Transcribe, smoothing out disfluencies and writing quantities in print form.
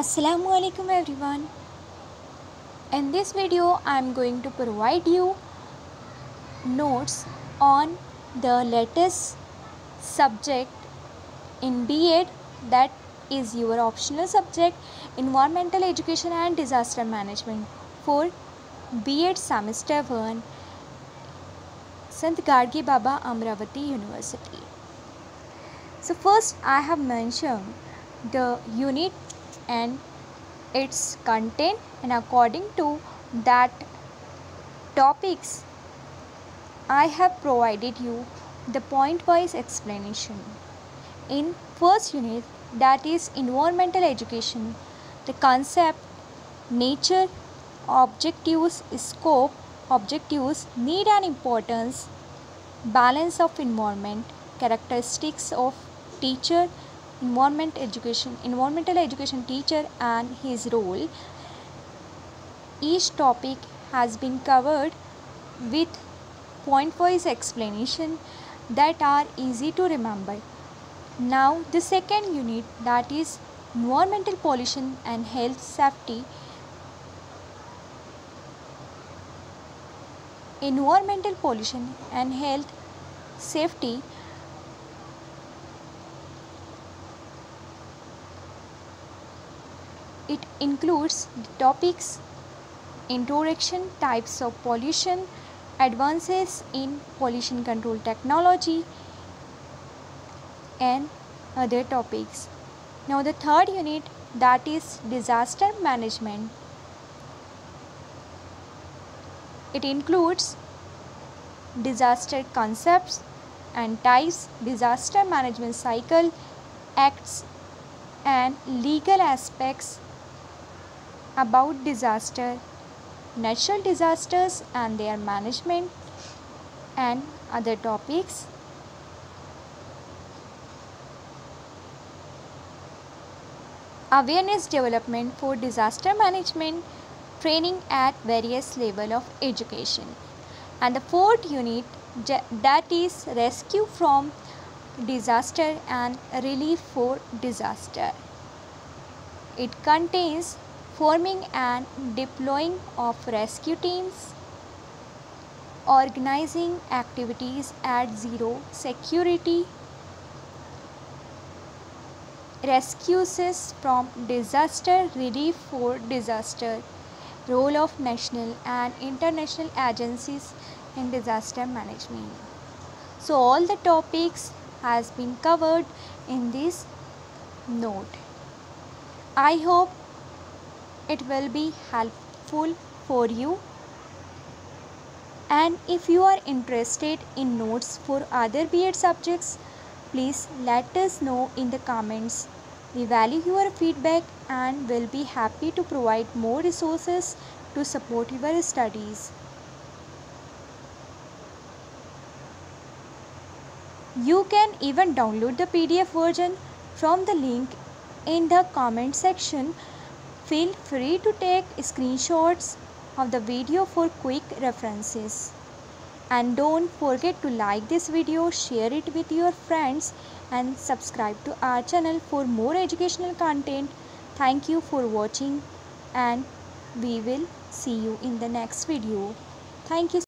Assalamualaikum everyone. In this video I am going to provide you notes on the latest subject in B.Ed, that is your optional subject Environmental Education and Disaster Management for B.Ed Semester 1, Sant Gargi Baba Amravati University. So first I have mentioned the unit and its content, and according to that topics I have provided you the point wise explanation. In first unit, that is environmental education, the concept, nature, objectives, scope, objectives, need and importance, balance of environment, characteristics of teacher, environmental education teacher and his role. Each topic has been covered with point wise explanation that are easy to remember. Now the second unit, that is environmental pollution and health safety. Environmental pollution and health safety . It includes the topics introduction, types of pollution, advances in pollution control technology and other topics. Now the third unit, that is disaster management. It includes disaster concepts and types, disaster management cycle, acts and legal aspects about disaster, natural disasters and their management and other topics. Awareness development for disaster management, training at various level of education. And the fourth unit, that is rescue from disaster and relief for disaster. It contains forming and deploying of rescue teams, organizing activities at zero security, rescues from disaster, relief for disaster, role of national and international agencies in disaster management. So all the topics has been covered in this note. I hope it will be helpful for you, and if you are interested in notes for other B.Ed subjects, please let us know in the comments. We value your feedback and will be happy to provide more resources to support your studies. You can even download the PDF version from the link in the comment section. Feel free to take screenshots of the video for quick references. And don't forget to like this video, share it with your friends and subscribe to our channel for more educational content. Thank you for watching and we will see you in the next video. Thank you.